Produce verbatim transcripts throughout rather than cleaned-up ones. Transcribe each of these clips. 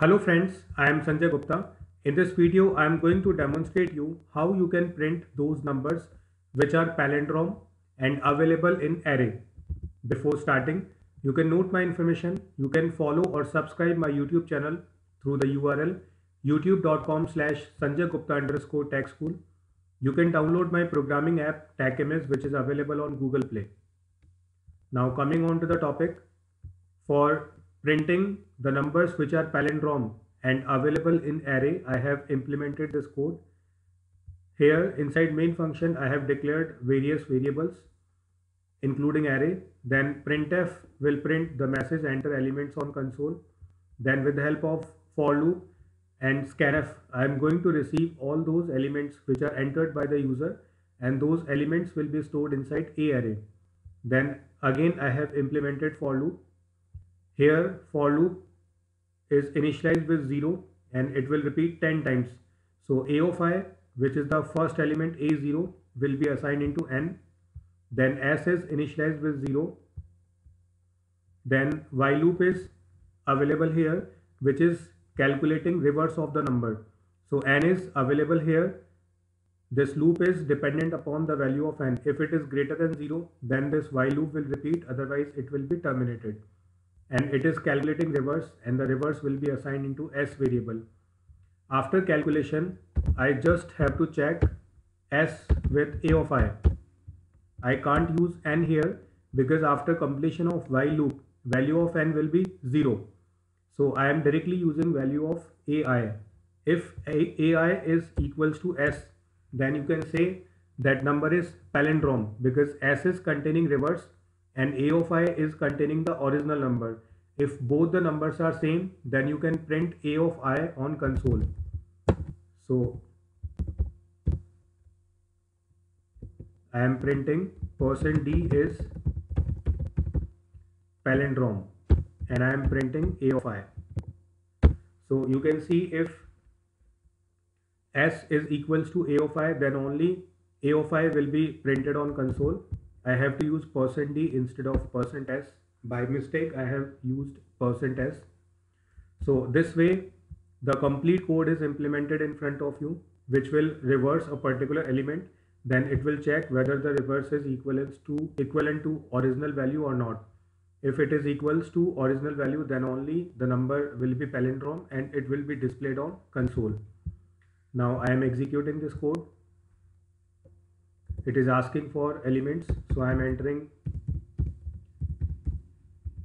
Hello friends, I am Sanjay Gupta. In this video, I am going to demonstrate you how you can print those numbers which are palindrome and available in array. Before starting, you can note my information. You can follow or subscribe my YouTube channel through the U R L youtube dot com slash sanjay gupta underscore tech school. You can download my programming app TechMS, which is available on Google Play. Now coming on to the topic, for printing the numbers which are palindrome and available in array, I have implemented this code. Here inside main function, I have declared various variables including array. Then printf will print the message enter elements on console. Then with the help of for loop and scanf, I am going to receive all those elements which are entered by the user, and those elements will be stored inside a array. Then again I have implemented for loop. Here for loop is initialized with zero and it will repeat ten times. So a of I, which is the first element a zero, will be assigned into n. Then s is initialized with zero. Then while loop is available here, which is calculating reverse of the number. So n is available here. This loop is dependent upon the value of n. If it is greater than zero, then this while loop will repeat, otherwise it will be terminated. And it is calculating reverse, and the reverse will be assigned into s variable. After calculation, I just have to check s with a of I. I can't use n here because after completion of while loop, value of n will be zero. So I am directly using value of ai. If ai is equals to s, then you can say that number is palindrome because s is containing reverse and a of I is containing the original number. If both the numbers are same, then you can print a of I on console. So I am printing percent d is palindrome and I am printing a of I. So you can see if s is equals to a of I, then only a of I will be printed on console. I have to use percent d instead of percent s. By mistake I have used percent s. So this way the complete code is implemented in front of you, which will reverse a particular element. Then it will check whether the reverse is equivalent to equivalent to original value or not. If it is equals to original value, then only the number will be palindrome and it will be displayed on console. Now I am executing this code. It is asking for elements, so I am entering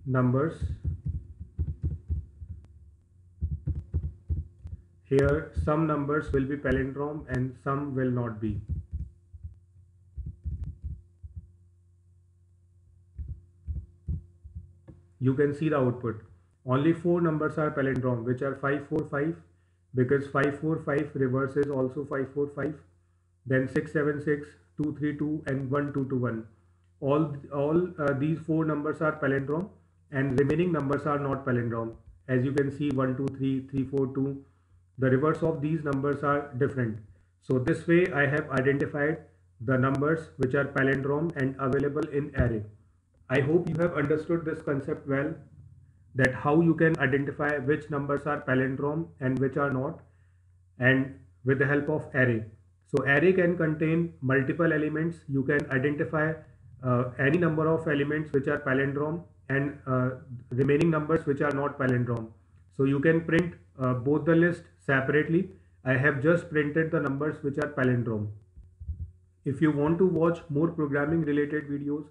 numbers. Here some numbers will be palindrome and some will not be. You can see the output. Only four numbers are palindrome, which are five four five, because five four five reverse is also five four five. Then six seven six, two three two, and one two two one. All all uh, these four numbers are palindrome, and remaining numbers are not palindrome. As you can see, one two three, three four two. The reverse of these numbers are different. So this way, I have identified the numbers which are palindrome and available in array. I hope you have understood this concept well, that how you can identify which numbers are palindrome and which are not, and with the help of array. So array can contain multiple elements. You can identify uh, any number of elements which are palindrome and uh, remaining numbers which are not palindrome. So you can print uh, both the list separately. I have just printed the numbers which are palindrome. If you want to watch more programming related videos,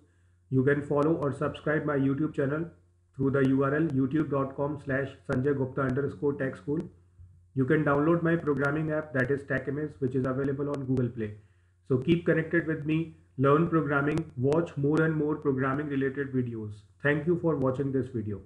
you can follow or subscribe my YouTube channel through the U R L youtube dot com slash sanjay gupta underscore tech school. You can download my programming app, that is TechMS, which is available on Google Play. So keep connected with me, learn programming, watch more and more programming related videos. Thank you for watching this video.